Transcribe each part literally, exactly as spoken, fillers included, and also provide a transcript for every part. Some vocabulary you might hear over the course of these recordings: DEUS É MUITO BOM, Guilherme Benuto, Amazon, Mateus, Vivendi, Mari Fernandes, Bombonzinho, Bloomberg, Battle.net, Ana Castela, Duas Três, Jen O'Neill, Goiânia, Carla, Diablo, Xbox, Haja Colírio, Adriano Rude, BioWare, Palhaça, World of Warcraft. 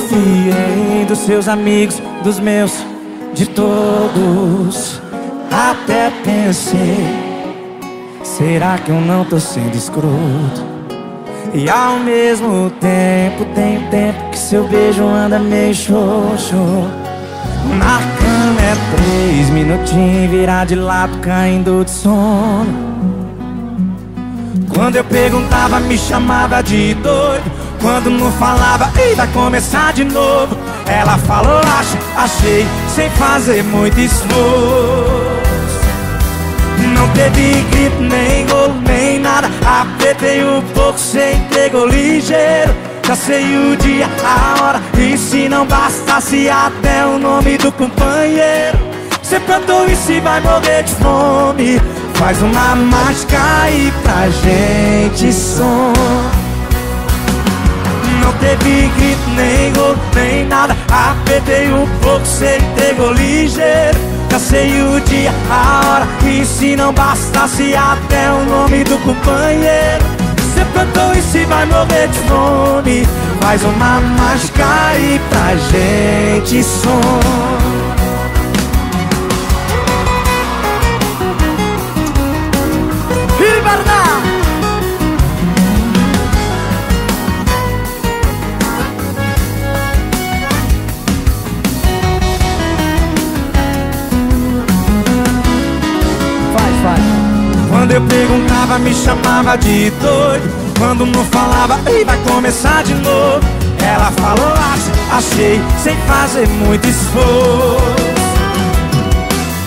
confiei dos seus amigos, dos meus, de todos. Até pensei, será que eu não tô sendo escroto? E ao mesmo tempo tem um tempo que seu beijo anda meio xoxo. Na cama é três minutinhos, virar de lado caindo de sono. Quando eu perguntava me chamava de doido, quando não falava e vai começar de novo. Ela falou acho, achei, sem fazer muito esforço. Não teve grito, nem gol, nem nada. Apretei um pouco, cê entregou ligeiro. Já sei o dia, a hora, e se não bastasse até o nome do companheiro. Cê plantou e se vai morrer de fome. Faz uma mágica e pra gente som. Não teve grito, nem gol, nem nada. Apretei um pouco, cê entregou ligeiro. Já sei o dia, a hora, e se não bastasse até o nome do companheiro. Cê plantou e se vai mover de nome. Faz uma mágica e pra gente som. Quando eu perguntava, me chamava de doido. Quando não falava, e vai começar de novo. Ela falou, acho, achei, sem fazer muito esforço.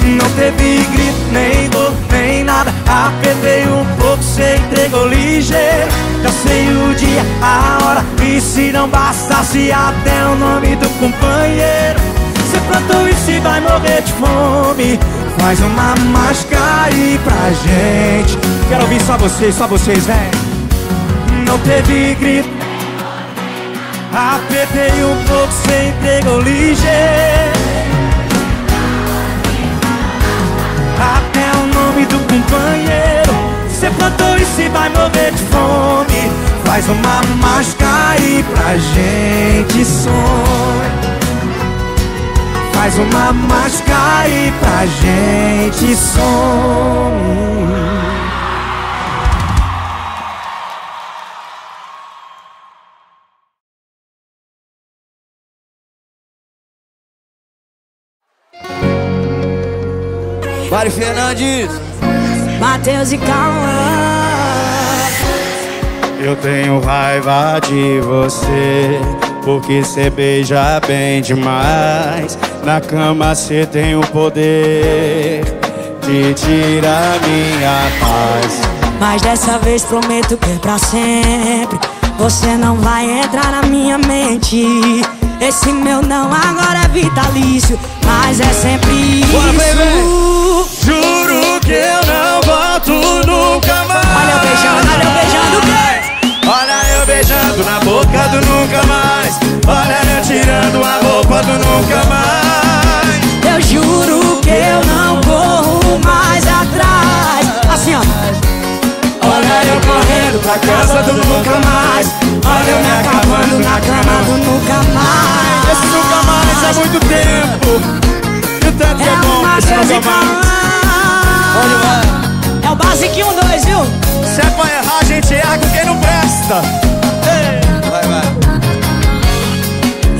Não teve grito, nem dor, nem nada. Apertei um pouco, cê entregou ligeiro. Já sei o dia, a hora, e se não bastasse até o nome do companheiro. Cê plantou e se vai morrer de fome. Faz uma mágica aí pra gente. Quero ouvir só vocês, só vocês, vem. Não teve grito, apertei um pouco, cê entregou ligeiro. Até o nome do companheiro. Cê plantou e se vai mover de fome. Faz uma mágica aí pra gente sonhar. Faz uma mágica e pra gente some. Mari Fernandes, Mateus e Carla. Eu tenho raiva de você, porque cê beija bem demais. Na cama cê tem o poder de tirar minha paz. Mas dessa vez prometo que é pra sempre. Você não vai entrar na minha mente. Esse meu não agora é vitalício, mas é sempre isso. Bora, baby. Juro que eu não volto nunca mais. Olha eu beijando, olha eu beijando, bem. Olha eu beijando na boca do nunca mais. Olha eu tirando a roupa do nunca mais. Eu juro que eu não corro mais atrás. Assim ó. Olha eu correndo pra casa do nunca mais. Olha eu me acabando na cama do nunca mais. Esse nunca mais é muito tempo. E o tanto é bom que se ama. É o basiquinho dois, viu? Se é pra errar a gente erra com quem não presta. Vai, vai.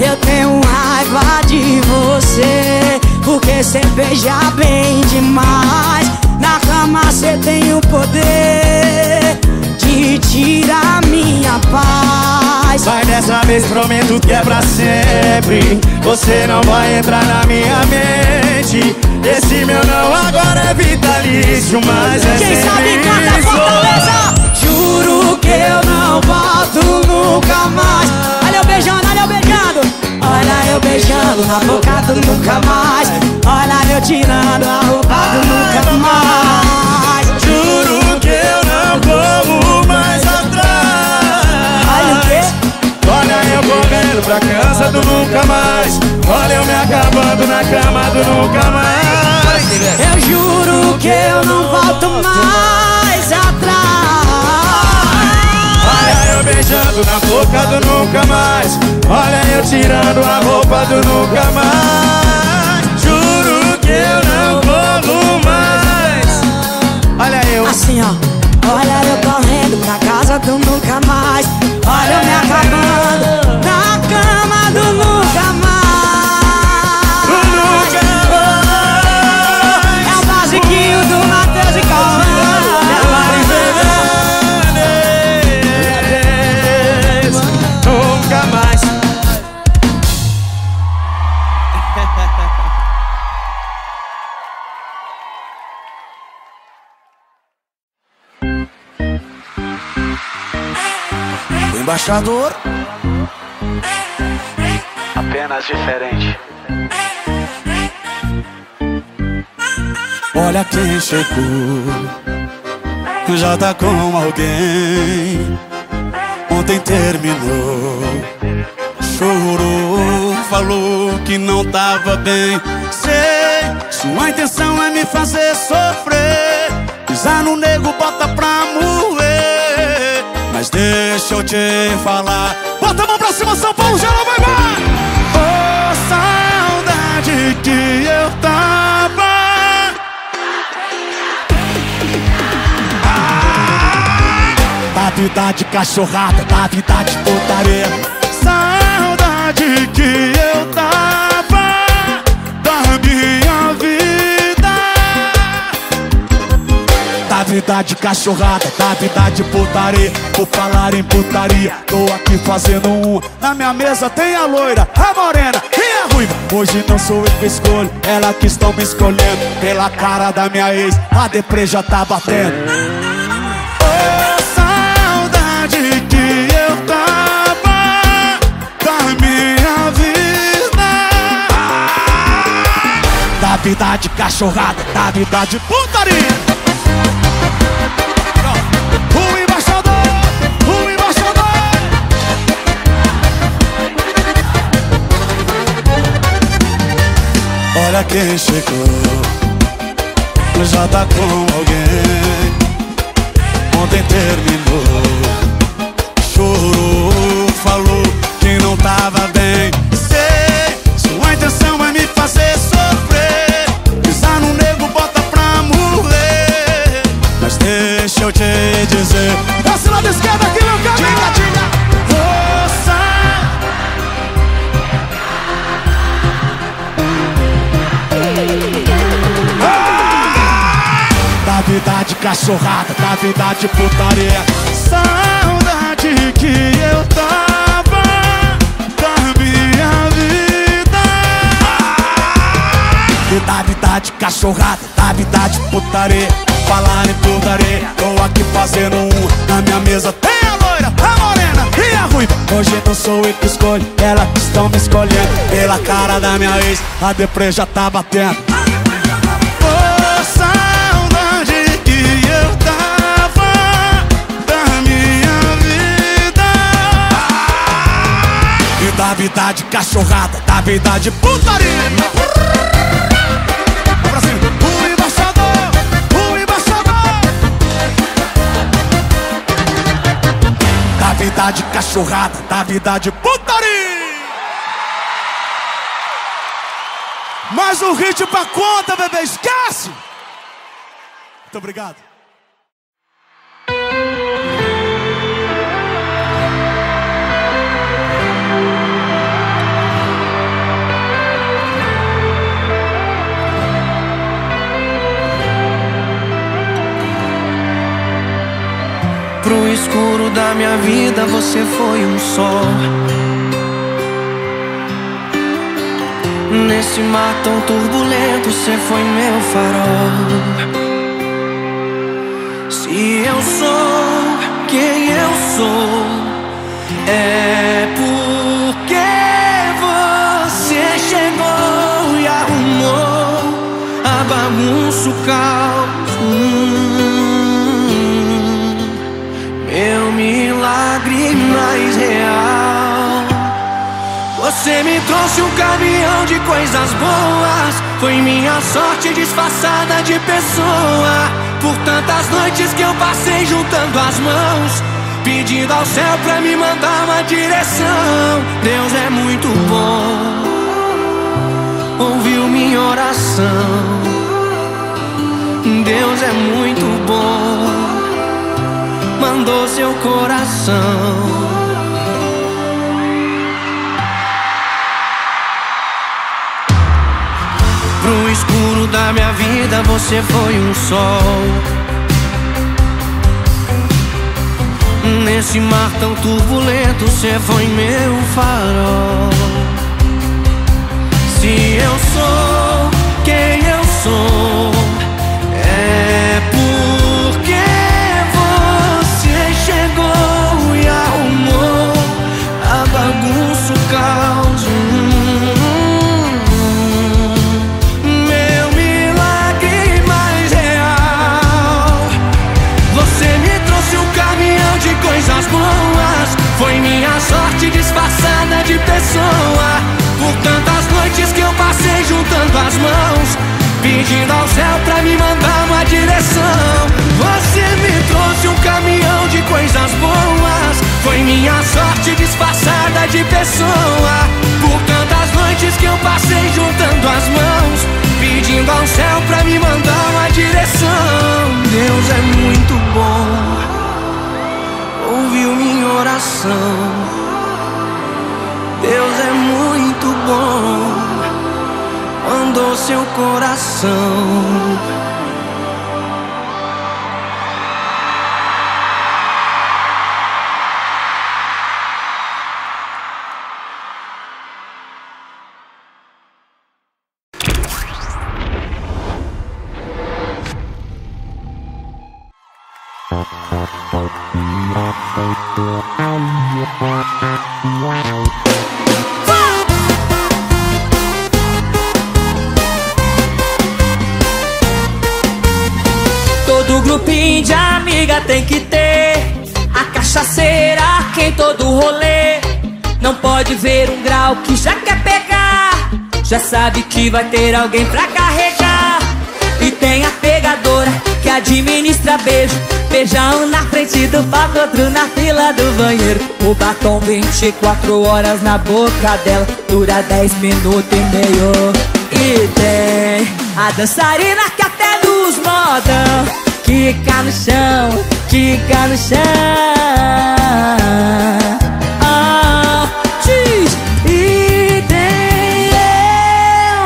Eu tenho raiva de você, porque cê beija bem demais. Na cama cê tem o poder de tirar minha paz. Mas dessa vez prometo que é pra sempre. Você não vai entrar na minha mente. Esse meu não agora é vitalício, mas é quem sabe canta fortaleza. Juro que eu não volto nunca mais. Olha eu beijando, olha eu beijando. Olha eu beijando na boca do nunca mais. Olha eu tirando a roupa do nunca mais. Juro que eu não como mais atrás. Olha o quê? Olha eu correndo pra casa do nunca mais. Olha eu me acabando na cama do nunca mais. Eu juro que eu não volto mais atrás. Olha eu beijando beijando na boca do nunca mais. Olha eu tirando a roupa do nunca mais. Juro que eu não vou mais. Olha eu assim ó, olha eu correndo pra casa do nunca mais. Olha eu me acabando na cama do nunca mais. Embaixador, apenas diferente. Olha quem chegou, já tá com alguém. Ontem terminou, chorou, falou que não tava bem. Sei, sua intenção é me fazer sofrer, pisar no nego, bota pra moer. Mas deixa eu te falar. Bota a mão pra cima, São Paulo, geral, vai, vai! Oh, saudade que eu tava. Ah, da vida de cachorrada, da vida de putaria. Saudade que eu tava da minha vida. Da vida de cachorrada, da vida de putaria. Por falar em putaria, tô aqui fazendo um. Na minha mesa tem a loira, a morena e a ruiva. Hoje não sou eu que escolho, ela que estão me escolhendo. Pela cara da minha ex, a deprê já tá batendo. Oh, saudade que eu tava da minha vida. Ah, da vida de cachorrada, da vida de putaria. Olha quem chegou, já tá com alguém. Ontem terminou, chorou, falou que não tava bem. Sei, sua intenção é me fazer sofrer, pisar no nego, bota pra mulher. Mas deixa eu te dizer, passe lá da esquerda que não cabe. Diga, diga. Da vida de cachorrada, da vida de putaria. Saudade que eu tava da minha vida. Da vida de cachorrada, da vida de putaria. Falar em putaria, tô aqui fazendo um. Na minha mesa tem a loira, a morena e a ruiva. Hoje não sou eu que escolho, elas que estão me escolhendo. Pela cara da minha ex, a deprê já tá batendo. Da vida de cachorrada, da vida de putaria. Pra cima. O embaixador, o embaixador. Da vida de cachorrada, da vida de putaria. Mais um ritmo pra conta, bebê, esquece. Muito obrigado. Pro escuro da minha vida você foi um sol. Nesse mar tão turbulento você foi meu farol. Se eu sou quem eu sou, é porque você chegou e arrumou a bagunça, o caos. Hum. Meu milagre mais real. Você me trouxe um caminhão de coisas boas. Foi minha sorte disfarçada de pessoa. Por tantas noites que eu passei juntando as mãos, pedindo ao céu pra me mandar uma direção. Deus é muito bom, ouviu minha oração. Deus é muito bom, mandou seu coração. Pro escuro da minha vida você foi um sol. Nesse mar tão turbulento você foi meu farol. Se eu sou quem eu sou, é porque você chegou e arrumou a bagunça, o caos. Coisas boas, foi minha sorte disfarçada de pessoa. Por tantas noites que eu passei juntando as mãos, pedindo ao céu pra me mandar uma direção. Você me trouxe um caminhão de coisas boas, foi minha sorte disfarçada de pessoa. Por tantas noites que eu passei juntando as mãos, pedindo ao céu pra me mandar uma direção. Deus é muito bom, ouviu minha oração. Deus é muito bom, mandou seu coração. Todo grupinho de amiga tem que ter a cachaceira que em todo rolê não pode ver um grau que já quer pegar, já sabe que vai ter alguém pra carregar. E tem a pegadora que administra beijo, beija um na frente do palco, outro na fila do banheiro. O batom vinte e quatro horas na boca dela, dura dez minutos e meio. E tem a dançarina que até dos modão, quica no chão, quica no chão. Oh, geez. E tem eu,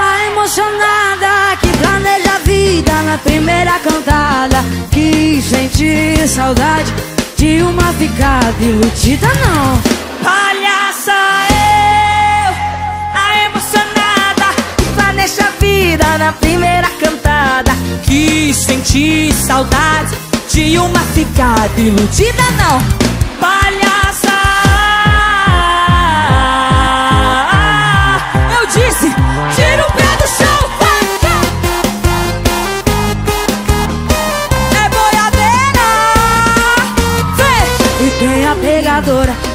a emocionada que planeja a vida na primeira cantada. Que sente saudade de uma ficada iludida, não. Palhaça eu, a emocionada que planeja a vida na primeira cantada. Que sente saudade de uma ficada iludida, não. Palhaça, eu disse, tira o pé do chão.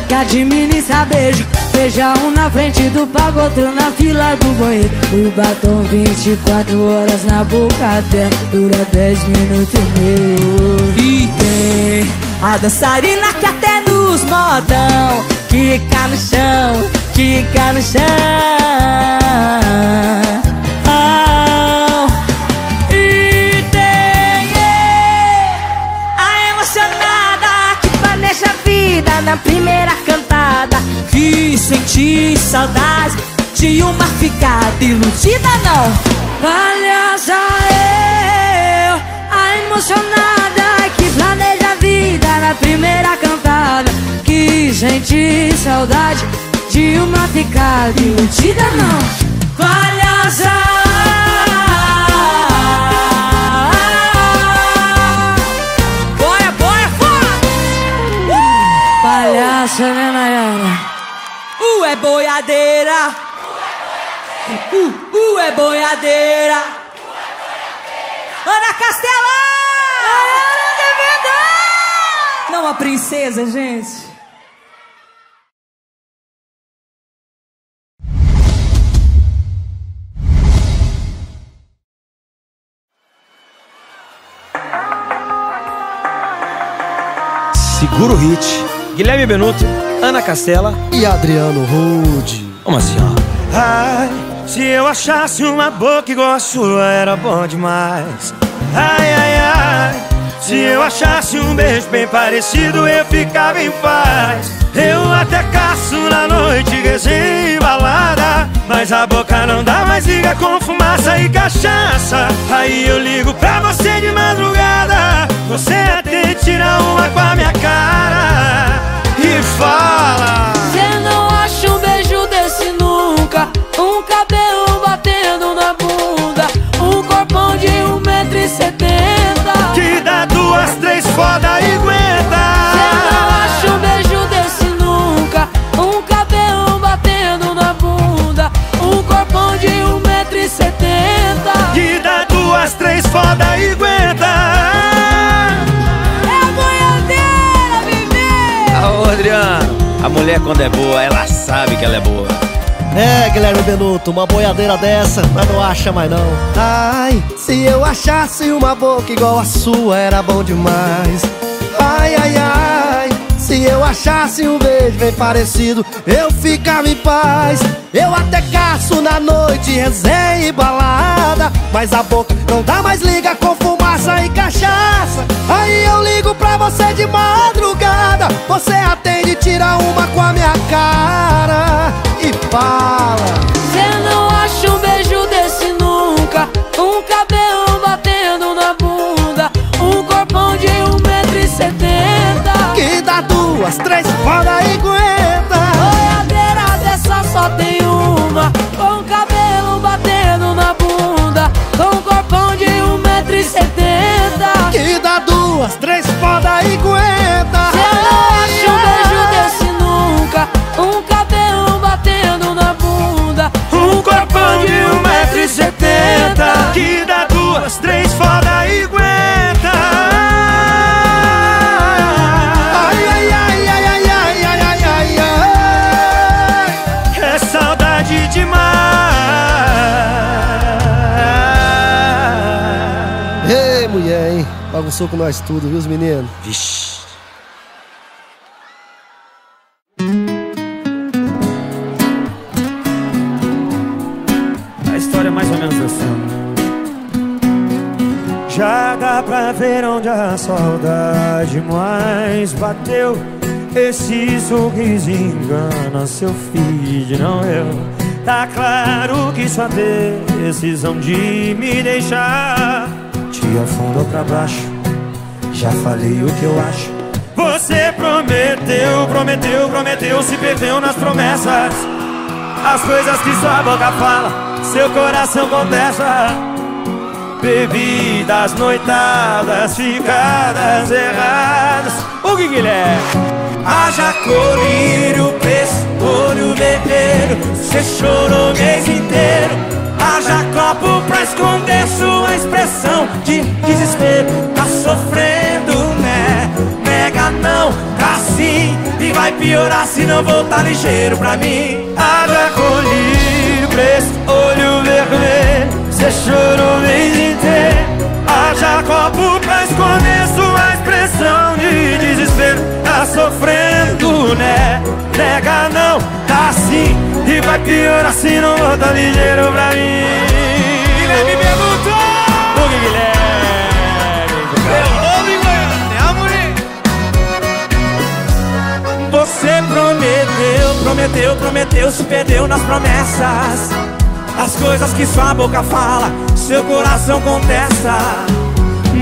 Que administra beijo, beija um na frente do palco, outro na fila do banheiro. O batom vinte e quatro horas na boca dela, dura dez minutos e meio. E tem a dançarina que até nos modão, quica no chão, quica no chão. Oh. E tem a emocionada que planeja a vida na primeira cantada, que senti saudade de uma ficada iludida, não. Palhaça eu, a emocionada que planeja a vida na primeira cantada, que senti saudade de uma ficada iludida, não. Palhaça. U é boiadeira, U é boiadeira, Ana Castela! Não, a princesa, gente. Segura o hit, Guilherme Benuto, Ana Castela e Adriano Rude. Como assim, ó? Ai, se eu achasse uma boca igual a sua, era bom demais. Ai, ai, ai, se eu achasse um beijo bem parecido, eu ficava em paz. Eu até caço na noite, recém embalada, mas a boca não dá mais liga com fumaça e cachaça. Aí eu ligo pra você de madrugada, você até tira uma com a minha cara e fala: você não acha um beijo desse nunca? Um cabelo batendo na bunda, um corpão de um metro e setenta, que dá duas, três foda e aguenta. Você não acha um beijo setenta, que dá duas, três, foda e aguenta. É a boiadeira, bebê. Aô, Adriano, a mulher quando é boa, ela sabe que ela é boa. É, Guilherme Benuto, uma boiadeira dessa, mas não acha mais não. Ai, se eu achasse uma boca igual a sua, era bom demais. Ai, ai, ai, se eu achasse um beijo bem parecido, eu ficava em paz. Eu até caço na noite, resenha e balada, mas a boca não dá mais liga com fumaça e cachaça. Aí eu ligo pra você de madrugada, você atende, tira uma com a minha cara e fala: você não acha um beijo desse nunca? Um cabelo batendo na bunda, um corpão de um metro e setenta, que dá duas, três, foda e aguenta. Boiadeira dessa só tem uma, com cabelo batendo na bunda, com um corpão de um metro e setenta, que dá duas, três, foda e aguenta. Cê não acha um beijo desse nunca? Um cabelo batendo na bunda, um corpão de um metro e setenta, que dá duas, três, foda e aguenta. Bagunçou com nós tudo, viu, os meninos? Vixe. A história é mais ou menos assim. Já dá pra ver onde a saudade mais bateu. Esse sorriso engana seu feed, não eu. Tá claro que sua decisão de me deixar te afundou pra baixo. Já falei o que eu acho. Você prometeu, prometeu, prometeu, se perdeu nas promessas. As coisas que sua boca fala, seu coração contesta. Bebidas, noitadas, ficadas erradas. O que que é? Haja colírio, preço, olho vermelho. Você chorou o mês inteiro. Haja copo pra esconder sua expressão de desespero. Tá sofrendo, né? Nega não, tá sim. E vai piorar se não voltar ligeiro pra mim. Haja colírio, preço, olho vermelho. Você chorou o mês inteiro. Haja copo pra esconder sua expressão de desespero. Tá sofrendo, né? Nega não, tá sim. E vai piorar se não volta ligeiro pra mim. Guilherme Benuto, o Guilherme, meu nome é amor. Você prometeu, prometeu, prometeu, se perdeu nas promessas. As coisas que sua boca fala, seu coração contesta.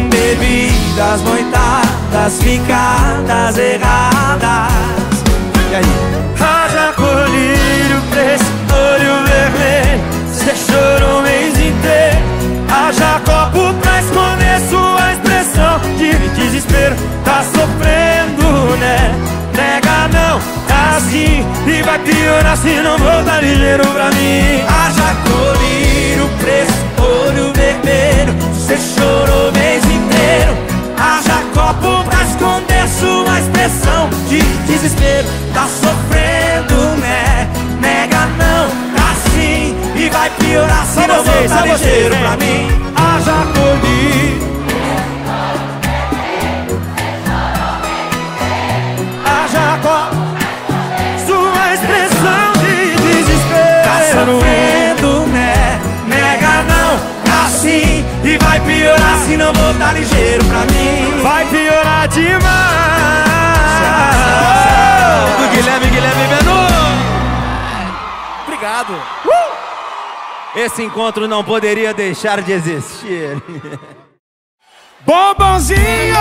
Bebidas, noitadas, ficadas erradas. E aí? Haja colírio, preço, olho vermelho. Você chorou o mês inteiro. Haja copo pra esconder sua expressão de desespero. Tá sofrendo, né? Nega não, tá assim. E vai piorar se não voltar ligeiro pra mim. Haja colírio, preço, olho vermelho. Você chorou o mês inteiro. Haja copo pra esconder sua expressão de desespero. Tá sofrendo, né? Nega não, tá sim. E vai piorar se não voltar ligeiro pra mim. Haja colírio. se não voltar ligeiro pra mim, vai piorar demais. Oh, do Guilherme, Guilherme Benuto. Obrigado. Uh! Esse encontro não poderia deixar de existir. Bombonzinho!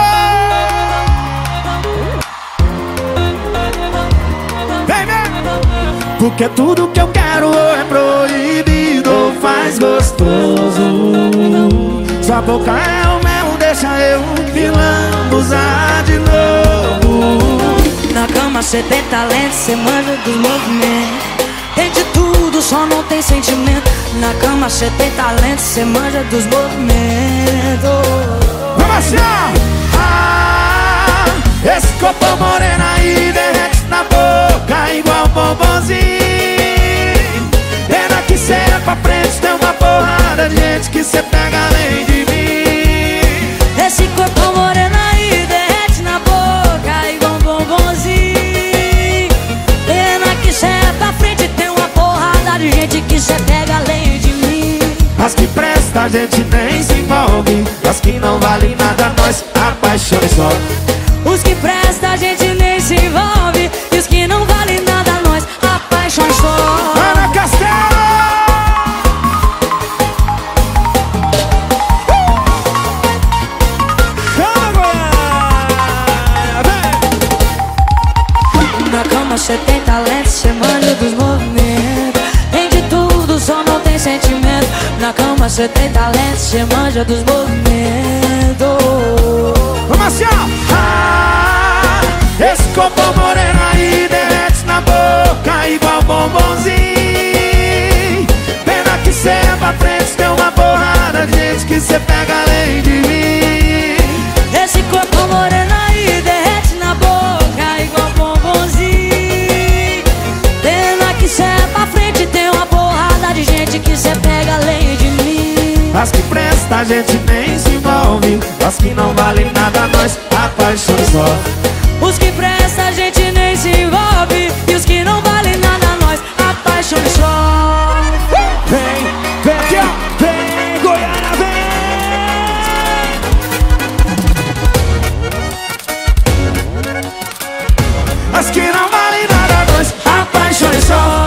Porque tudo que eu quero ou é proibido ou faz gostoso. Sua boca é o mel, deixa eu vilão usar de novo. Na cama cê tem talento, cê manja dos movimentos. Tem de tudo, só não tem sentimento. Na cama cê tem talento, cê manja dos movimentos. Vamos lá! Ah, esse copo moreno aí derrete na boca igual um bombonzinho. Pena que cê é pra frente, tem uma porrada de gente que cê pega além de mim. Esse corpo moreno aí derrete na boca igual um bombonzinho. Pena que cê é pra frente, tem uma porrada de gente que cê pega além de mim. As que presta a gente nem se envolve, as que não valem nada nós apaixonamos só. Os que presta a gente nem se envolve, e os que não valem nada nós apaixonamos só. Ana Castela! Na cama cê tem talento, cê manja dos movimentos. Tem de tudo, só não tem sentimento. Na cama cê tem talento, cê manja dos movimentos. Vamos assim, ó! Ah, esse copo moreno aí derrete na boca igual bombonzinho. Pena que cê é pra frente, tem uma porrada de gente que cê pega além de mim. Esse copo moreno aí derrete na boca igual bombonzinho. Pena que cê é pra frente, tem uma porrada de gente que cê pega além de mim. As que presta a gente nem se envolve, as que não valem nada, nós apaixonamos só. Os que presta a gente nem se envolve, e os que não valem nada, nós apaixonamos só. Vem, vem, aqui, ó. Vem, Goiânia, vem. As que não valem nada, nós apaixonamos só.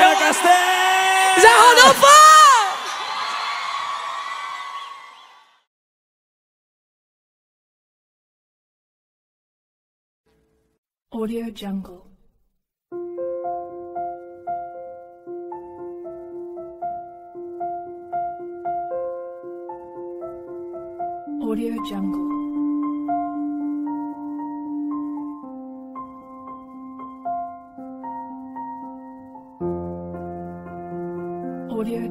Ana Castela! Já rodou. Audio Jungle. Audio Jungle. Audio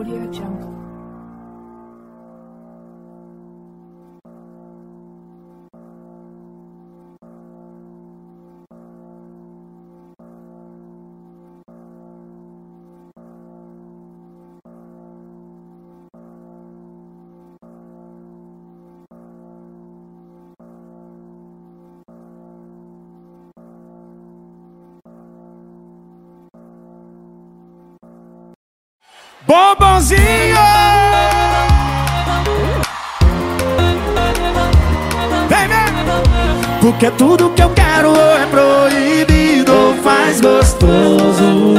Audio Jungle. Bombonzinho! Porque tudo que eu quero ou é proibido ou faz gostoso.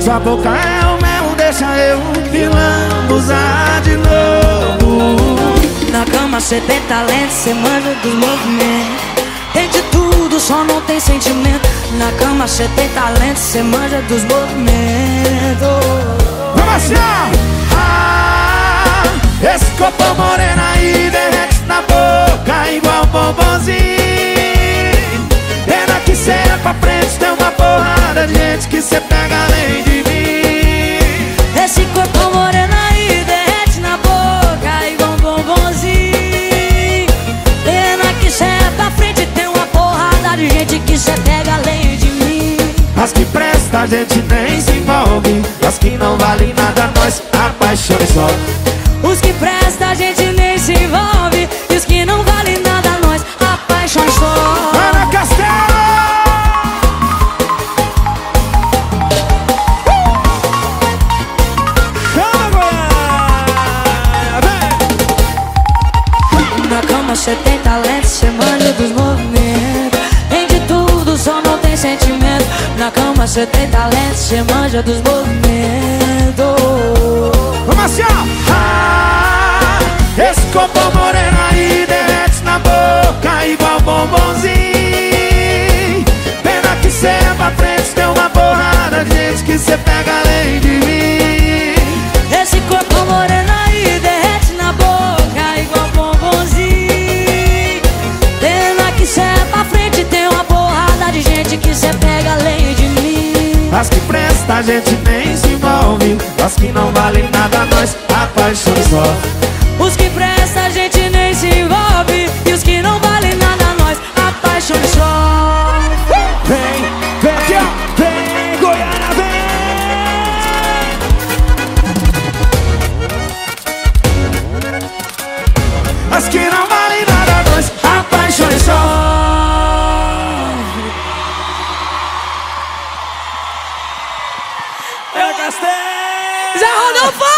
Sua boca é o mel, deixa eu vilão usar de novo. Na cama cê tem talento, cê manja dos movimentos. Tem de tudo, só não tem sentimento. Na cama cê tem talento, cê manja dos movimentos. Ah, esse copo moreno aí derrete na boca igual bombonzinho. Pena que cê é pra frente, tem uma porrada de gente que cê pega além de mim. gente nem se envolve, e as que não valem nada nós apaixona e sobe. Os que prestam a gente nem se envolve, e os que não valem nada nós apaixona e sobe. Ana Castela! Na cama cê tem talento, cê manja dos movimentos, tem de tudo, só não tem sentimento. Na cama cê tem talento, cê manja dos movimentos. Vamos assim, ó! Ah, esse corpo moreno aí derrete na boca igual bombonzinho. Pena que cê é pra frente, tem uma porrada de gente que cê pega além de mim. Esse corpo moreno aí derrete na boca igual bombonzinho. Pena que cê é pra frente, tem uma porrada de gente que cê pega além de mim. As que presta a gente nem se envolve, as que não valem nada nós apaixonamos só. Os que presta a gente nem se envolve, e os que não valem nada nós apaixonamos só. Vem, vem, vem, vem, Goiânia, vem. As que não valem nada nós apaixonamos só. Já rodou fora!